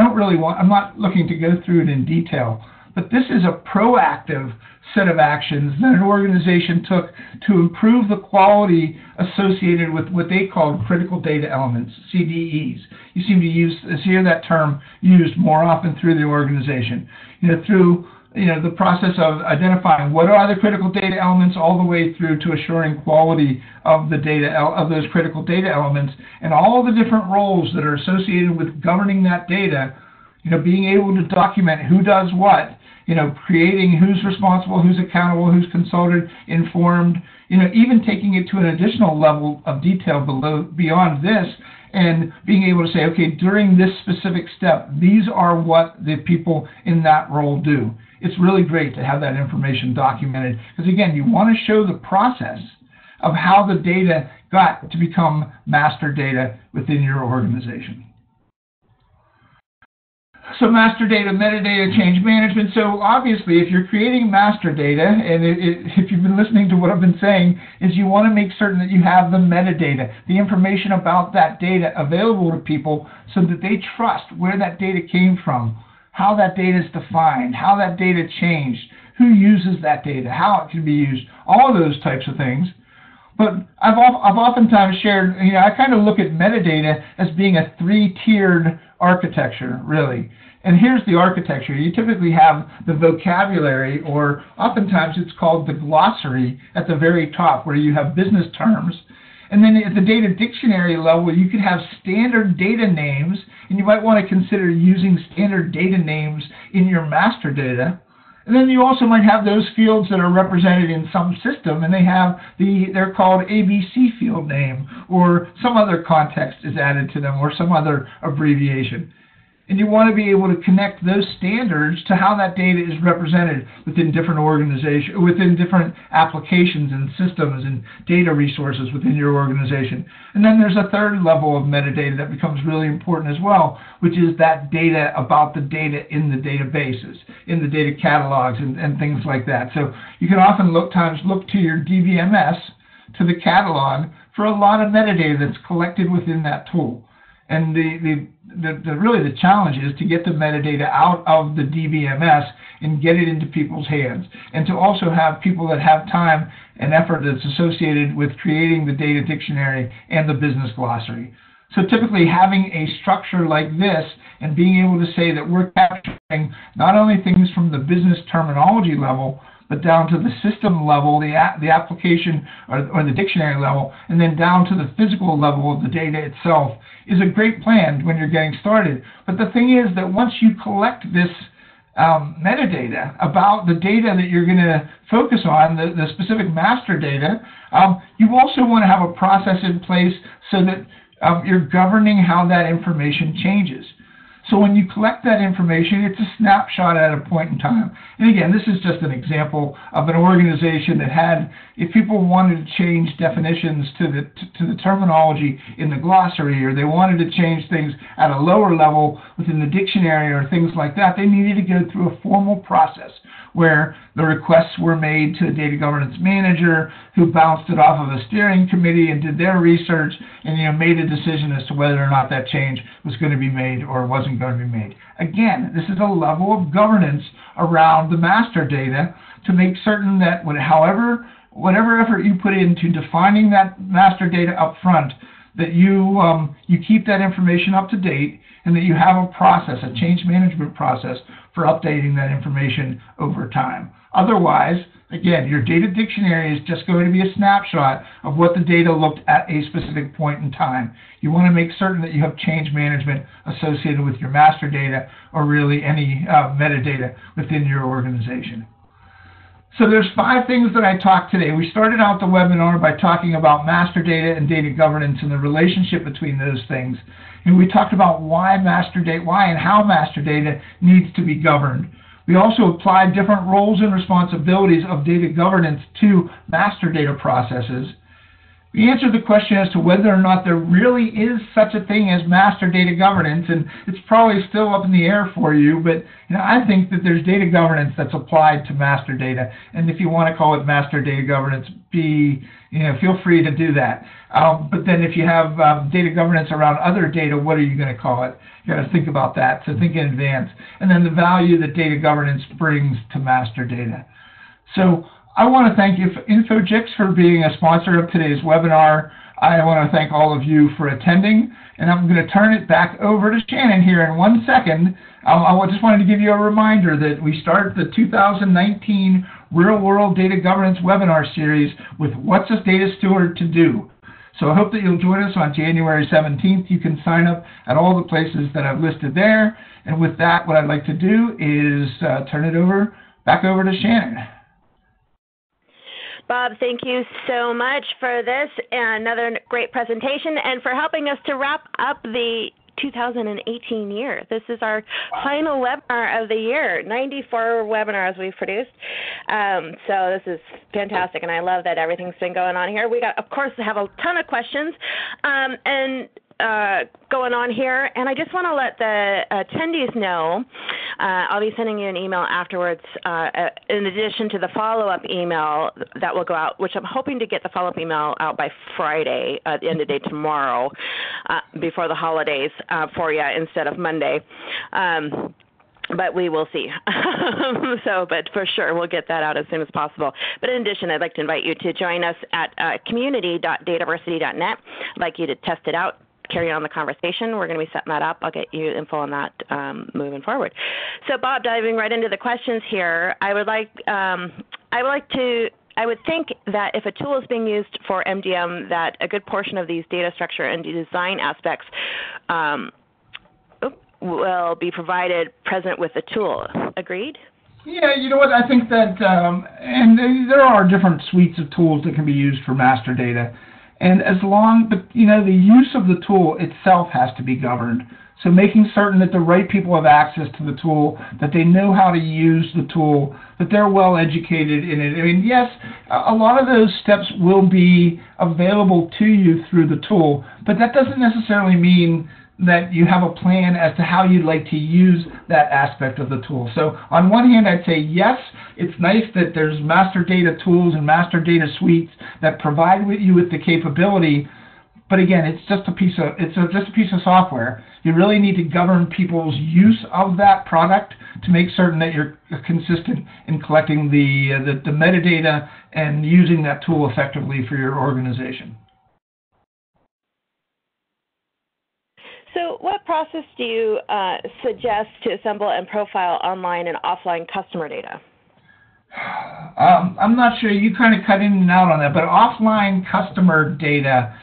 not looking to go through it in detail, but this is a proactive set of actions that an organization took to improve the quality associated with what they called critical data elements, CDEs. You seem to hear that term used more often through the organization, through the process of identifying what are the critical data elements all the way through to assuring quality of the data of those critical data elements and all the different roles that are associated with governing that data, being able to document who does what, creating who's responsible, who's accountable, who's consulted, informed, even taking it to an additional level of detail beyond this and being able to say, okay, during this specific step, these are what the people in that role do. It's really great to have that information documented because, again, you want to show the process of how the data got to become master data within your organization. So master data, metadata, change management. So obviously, if you're creating master data, and if you've been listening to what I've been saying, is you want to make certain that you have the metadata, the information about that data available to people so that they trust where that data came from, how that data is defined, how that data changed, who uses that data, how it can be used, all of those types of things. But I've oftentimes shared, I kind of look at metadata as being a three-tiered architecture, really. And here's the architecture. You typically have the vocabulary, or oftentimes it's called the glossary at the very top, where you have business terms. And then at the data dictionary level, you could have standard data names, and you might want to consider using standard data names in your master data. And then you also might have those fields that are represented in some system, and they have they're called ABC field name, or some other context is added to them, or some other abbreviation. And you want to be able to connect those standards to how that data is represented within different organizations, within different applications and systems and data resources within your organization. And then there's a third level of metadata that becomes really important as well, which is that data about the data in the databases, in the data catalogs and things like that. So you can often look to your DBMS, to the catalog, for a lot of metadata that's collected within that tool. And really the challenge is to get the metadata out of the DBMS and get it into people's hands, and to also have people that have time and effort that's associated with creating the data dictionary and the business glossary. So typically having a structure like this and being able to say that we're capturing not only things from the business terminology level, but down to the system level, the application or the dictionary level, and then down to the physical level of the data itself is a great plan when you're getting started. But the thing is that once you collect this metadata about the data that you're going to focus on, the specific master data, you also want to have a process in place so that you're governing how that information changes. So when you collect that information, it's a snapshot at a point in time. And again, this is just an example of an organization that had, if people wanted to change definitions to the terminology in the glossary, or they wanted to change things at a lower level within the dictionary or things like that, they needed to go through a formal process where the requests were made to the data governance manager, who bounced it off of a steering committee and did their research and made a decision as to whether or not that change was going to be made or wasn't going to be made. Again, this is a level of governance around the master data to make certain that whatever effort you put into defining that master data up front, that you, you keep that information up to date and that you have a process, a change management process for updating that information over time. Otherwise, again, your data dictionary is just going to be a snapshot of what the data looked at a specific point in time. You want to make certain that you have change management associated with your master data or really any metadata within your organization. So there's 5 things that I talked today. We started out the webinar by talking about master data and data governance and the relationship between those things. And we talked about why and how master data needs to be governed. We also applied different roles and responsibilities of data governance to master data processes. We answered the question as to whether or not there really is such a thing as master data governance, and it's probably still up in the air for you, but I think that there's data governance that's applied to master data, and if you want to call it master data governance, feel free to do that. But then if you have data governance around other data, what are you going to call it? You got to think about that, so think in advance. And then the value that data governance brings to master data. So I want to thank Infogix for being a sponsor of today's webinar. I want to thank all of you for attending, and I'm going to turn it back over to Shannon here in 1 second. I just wanted to give you a reminder that we start the 2019 Real World Data Governance webinar series with What's a Data Steward to Do? So I hope that you'll join us on January 17th. You can sign up at all the places that I've listed there. And with that, what I'd like to do is turn it back over to Shannon. Bob, thank you so much for this and another great presentation and for helping us to wrap up the 2018 year. This is our final webinar of the year, 94 webinars we've produced. So this is fantastic, and I love that everything's been going on here. We got, of course, have a ton of questions going on here, and I just want to let the attendees know, I'll be sending you an email afterwards in addition to the follow-up email that will go out, which I'm hoping to get the follow-up email out by Friday, at the end of the day tomorrow, before the holidays for you instead of Monday. But we will see. But for sure, we'll get that out as soon as possible. But in addition, I'd like to invite you to join us at community.dataversity.net. I'd like you to test it out. Carry on the conversation. We're going to be setting that up. I'll get you info on that moving forward. So, Bob, diving right into the questions here, I would think that if a tool is being used for MDM, that a good portion of these data structure and design aspects will be present with the tool. Agreed? Yeah, you know what, I think that, and there are different suites of tools that can be used for master data. And the use of the tool itself has to be governed. So making certain that the right people have access to the tool, that they know how to use the tool, that they're well educated in it. Yes, a lot of those steps will be available to you through the tool, but that doesn't necessarily mean that you have a plan as to how you'd like to use that aspect of the tool. So on one hand, I'd say yes, it's nice that there's master data tools and master data suites that provide you with the capability, but again, it's just a piece of software. You really need to govern people's use of that product to make certain that you're consistent in collecting the metadata and using that tool effectively for your organization. So what process do you suggest to assemble and profile online and offline customer data? I'm not sure. You kind of cut in and out on that, but offline customer data,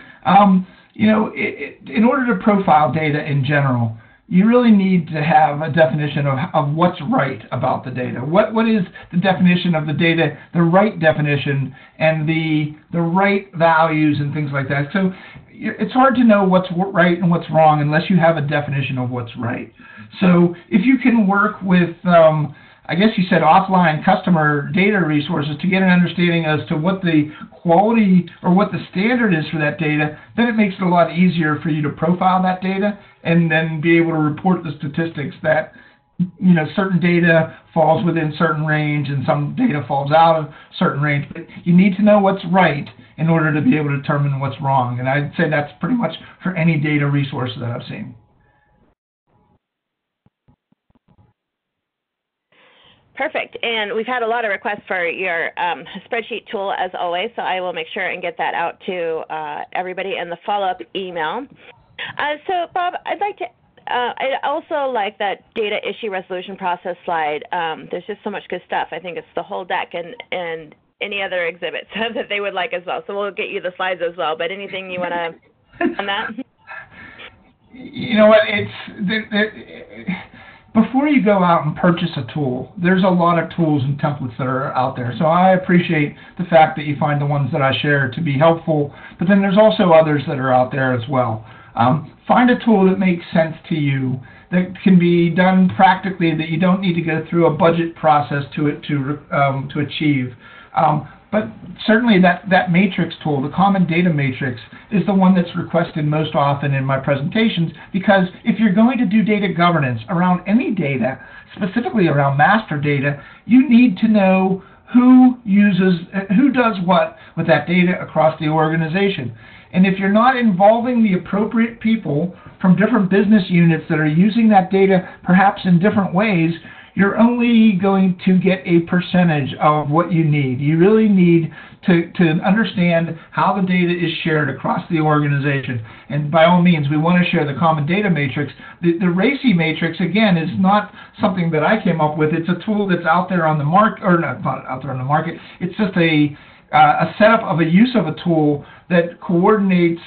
in order to profile data in general, you really need to have a definition of what's right about the data. What is the definition of the data, the right definition, and the right values and things like that. So it's hard to know what's right and what's wrong unless you have a definition of what's right. So if you can work with, I guess you said offline customer data resources to get an understanding as to what the quality or what the standard is for that data, then it makes it a lot easier for you to profile that data and then be able to report the statistics that certain data falls within certain range and some data falls out of certain range. But you need to know what's right in order to be able to determine what's wrong. And I'd say that's pretty much for any data resource that I've seen. Perfect. And we've had a lot of requests for your spreadsheet tool, as always, so I will make sure and get that out to everybody in the follow-up email. So, Bob, I'd like to I also like that data issue resolution process slide. There's just so much good stuff. I think it's the whole deck and any other exhibits that they would like as well. So we'll get you the slides as well. But anything you want to on that? You know what? Before you go out and purchase a tool, there's a lot of tools and templates that are out there. So I appreciate the fact that you find the ones that I share to be helpful. But then there's also others that are out there as well. Find a tool that makes sense to you, that can be done practically, that you don't need to go through a budget process to achieve. But certainly that matrix tool, the common data matrix, is the one that's requested most often in my presentations, because if you're going to do data governance around any data, specifically around master data, you need to know who does what with that data across the organization. And if you're not involving the appropriate people from different business units that are using that data perhaps in different ways, you're only going to get a percentage of what you need. You really need to understand how the data is shared across the organization. And by all means, we want to share the common data matrix. The RACI matrix, again, is not something that I came up with. It's a tool that's out there on the market, or not out there on the market. It's just a setup of a use of a tool that coordinates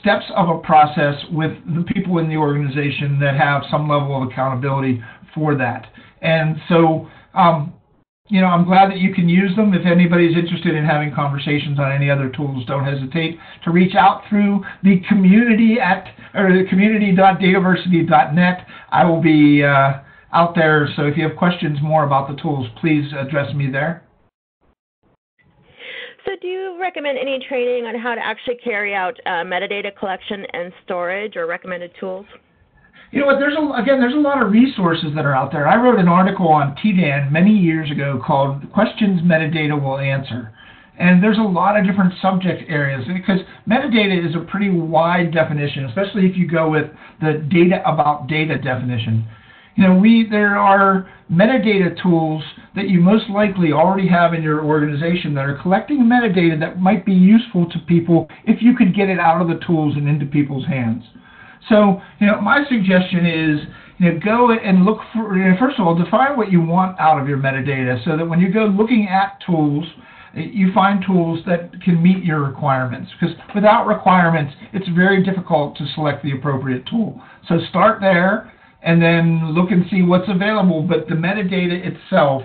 steps of a process with the people in the organization that have some level of accountability for that. And so, I'm glad that you can use them. If anybody's interested in having conversations on any other tools, don't hesitate to reach out through the community or community.dataversity.net. I will be out there, so if you have questions more about the tools, please address me there. So do you recommend any training on how to actually carry out metadata collection and storage, or recommended tools? You know what, there's a lot of resources that are out there. I wrote an article on TDAN many years ago called Questions Metadata Will Answer. And there's a lot of different subject areas, because metadata is a pretty wide definition, especially if you go with the data about data definition. There are metadata tools that you most likely already have in your organization that are collecting metadata that might be useful to people if you could get it out of the tools and into people's hands. So, my suggestion is, go and look for, first of all, define what you want out of your metadata, so that when you go looking at tools, you find tools that can meet your requirements. Because without requirements, it's very difficult to select the appropriate tool. So start there, and then look and see what's available. But the metadata itself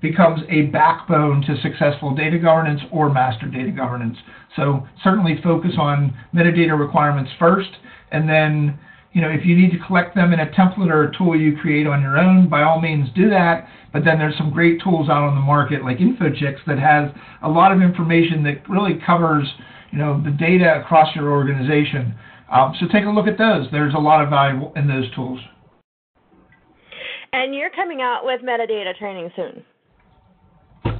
becomes a backbone to successful data governance or master data governance. So certainly focus on metadata requirements first, and then, if you need to collect them in a template or a tool you create on your own, by all means do that. But then there's some great tools out on the market like Infogix that has a lot of information that really covers, the data across your organization. So take a look at those. There's a lot of value in those tools. And you're coming out with metadata training soon.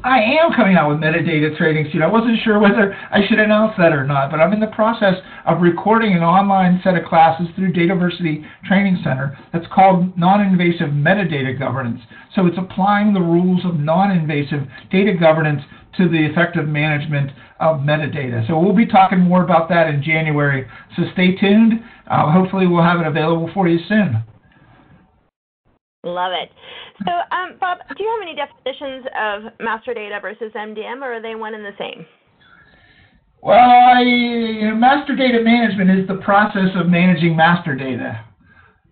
I am coming out with metadata training soon. I wasn't sure whether I should announce that or not, but I'm in the process of recording an online set of classes through Dataversity Training Center that's called Non-Invasive Metadata Governance. So it's applying the rules of non-invasive data governance to the effective management of metadata. So we'll be talking more about that in January, so stay tuned. Hopefully we'll have it available for you soon. Love it. So, Bob, do you have any definitions of master data versus MDM, or are they one and the same? Well, master data management is the process of managing master data.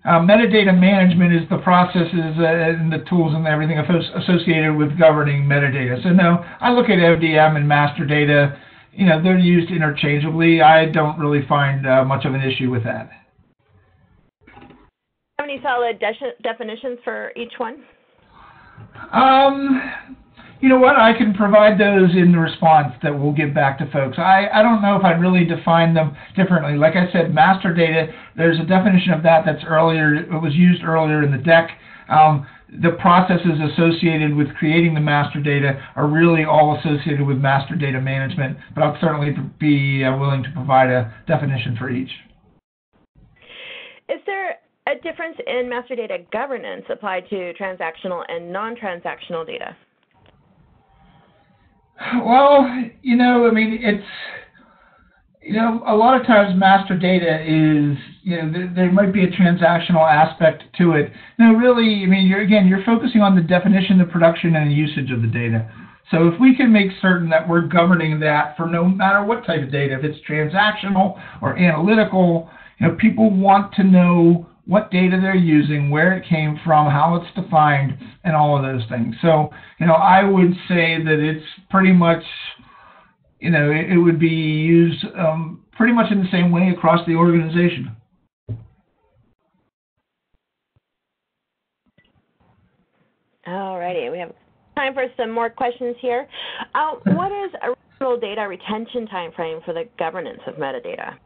Metadata management is the processes and the tools and everything associated with governing metadata. So, no, I look at MDM and master data. They're used interchangeably. I don't really find much of an issue with that. Any solid definitions for each one? You know what? I can provide those in the response that we'll give back to folks. I don't know if I'd really define them differently. Like I said, master data, there's a definition of that that's earlier. It was used earlier in the deck. The processes associated with creating the master data are really all associated with master data management, but I'll certainly be willing to provide a definition for each. Is there a difference in master data governance applied to transactional and non-transactional data? Well, you know, I mean, it's, you know, a lot of times master data is, you know, there might be a transactional aspect to it. No, really, I mean, you're focusing on the definition, the production, and the usage of the data. So if we can make certain that we're governing that for no matter what type of data, if it's transactional or analytical, you know, people want to know what data they're using, where it came from, how it's defined, and all of those things. So, you know, I would say that it's pretty much, you know, it would be used pretty much in the same way across the organization. All righty, we have time for some more questions here. What is a real data retention timeframe for the governance of metadata?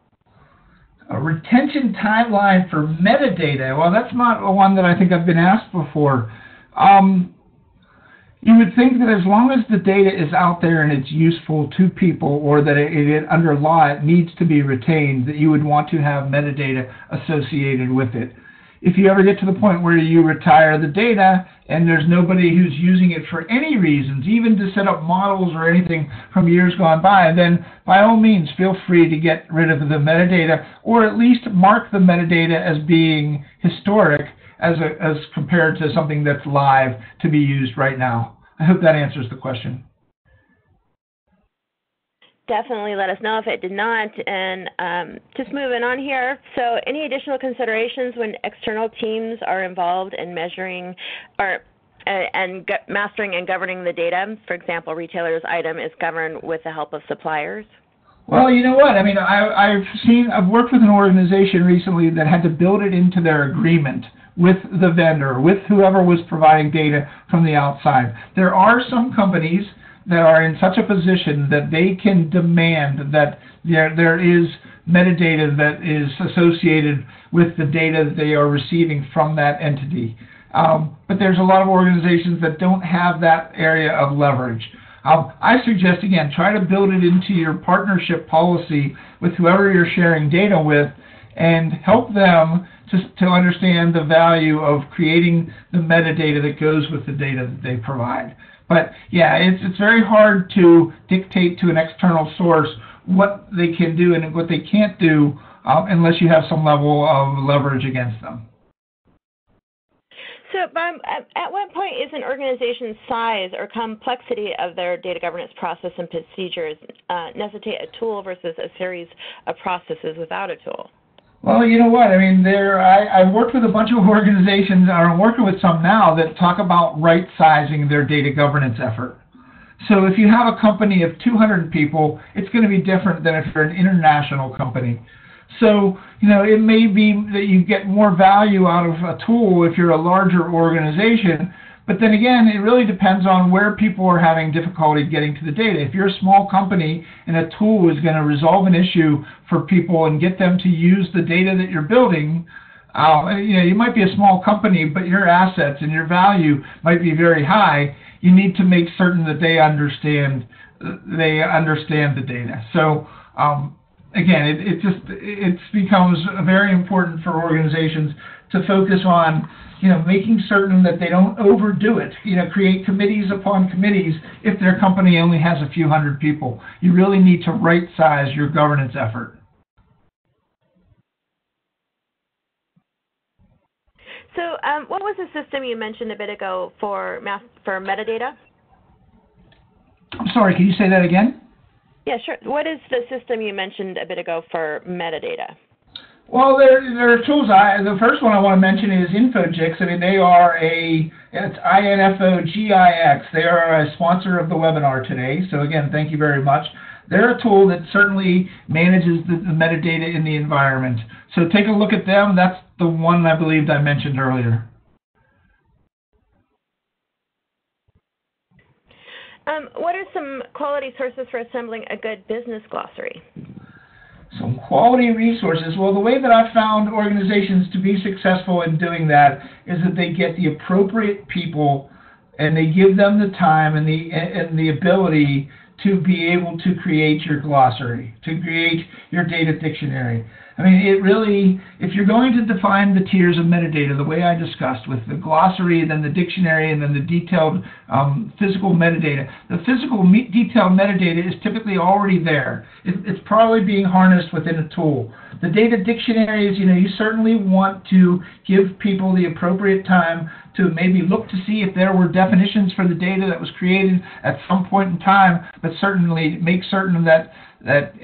A retention timeline for metadata. Well, that's not one that I think I've been asked before. You would think that as long as the data is out there and it's useful to people, or that it under law it needs to be retained, that you would want to have metadata associated with it. If you ever get to the point where you retire the data and there's nobody who's using it for any reasons, even to set up models or anything from years gone by, then by all means feel free to get rid of the metadata, or at least mark the metadata as being historic as compared to something that's live to be used right now. I hope that answers the question. Definitely let us know if it did not. And just moving on here, so any additional considerations when external teams are involved in measuring or and mastering and governing the data? For example, retailer's item is governed with the help of suppliers. Well, you know what? I mean, I've worked with an organization recently that had to build it into their agreement with the vendor, with whoever was providing data from the outside. There are some companies that are in such a position that they can demand that there is metadata that is associated with the data that they are receiving from that entity. But there's a lot of organizations that don't have that area of leverage. I suggest, again, try to build it into your partnership policy with whoever you're sharing data with, and help them to understand the value of creating the metadata that goes with the data that they provide. But yeah, it's very hard to dictate to an external source what they can do and what they can't do unless you have some level of leverage against them. So, Bob, at what point is an organization's size or complexity of their data governance process and procedures necessitate a tool versus a series of processes without a tool? Well, you know what? I mean, I've worked with a bunch of organizations, or I'm working with some now, that talk about right-sizing their data governance effort. So if you have a company of 200 people, it's going to be different than if you're an international company. So, you know, it may be that you get more value out of a tool if you're a larger organization. But then again, it really depends on where people are having difficulty getting to the data. If you're a small company and a tool is going to resolve an issue for people and get them to use the data that you're building, you know, you might be a small company, but your assets and your value might be very high. You need to make certain that they understand the data. So again, it becomes very important for organizations to focus on, you know, making certain that they don't overdo it. You know, create committees upon committees if their company only has a few hundred people. You really need to right-size your governance effort. So, what was the system you mentioned a bit ago for metadata? I'm sorry, can you say that again? Yeah, sure. What is the system you mentioned a bit ago for metadata? Well, there are tools. The first one I want to mention is Infogix. I mean, it's INFOGIX. They are a sponsor of the webinar today. So again, thank you very much. They're a tool that certainly manages the metadata in the environment. So take a look at them. That's the one I believed I mentioned earlier. What are some quality sources for assembling a good business glossary? Some quality resources. Well, the way that I've found organizations to be successful in doing that is that they get the appropriate people and they give them the time and the ability to be able to create your glossary, to create your data dictionary. I mean, it really, if you're going to define the tiers of metadata the way I discussed with the glossary, then the dictionary, and then the detailed physical metadata, the physical detailed metadata is typically already there. It's probably being harnessed within a tool. The data dictionaries, you know, you certainly want to give people the appropriate time to maybe look to see if there were definitions for the data that was created at some point in time, but certainly make certain that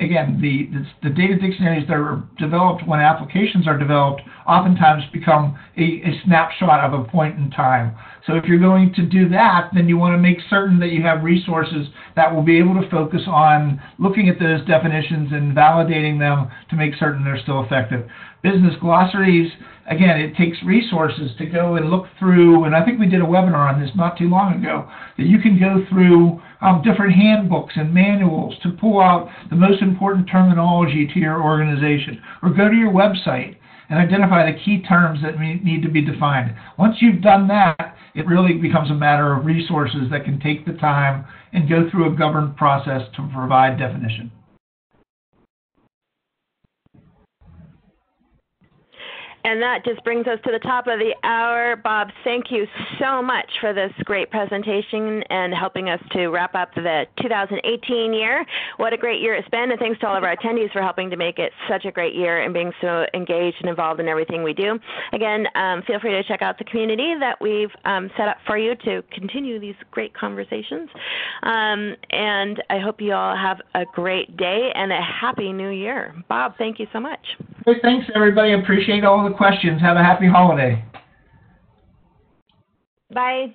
again, the data dictionaries that are developed when applications are developed oftentimes become a snapshot of a point in time. So if you're going to do that, then you want to make certain that you have resources that will be able to focus on looking at those definitions and validating them to make certain they're still effective. Business glossaries, again, it takes resources to go and look through, and I think we did a webinar on this not too long ago, that you can go through different handbooks and manuals to pull out the most important terminology to your organization, or go to your website and identify the key terms that need to be defined. Once you've done that, it really becomes a matter of resources that can take the time and go through a governed process to provide definition. And that just brings us to the top of the hour. Bob, thank you so much for this great presentation and helping us to wrap up the 2018 year. What a great year it's been, and thanks to all of our attendees for helping to make it such a great year and being so engaged and involved in everything we do. Again, feel free to check out the community that we've set up for you to continue these great conversations. And I hope you all have a great day and a happy new year. Bob, thank you so much. Hey, thanks, everybody. Appreciate all the questions. Have a happy holiday. Bye.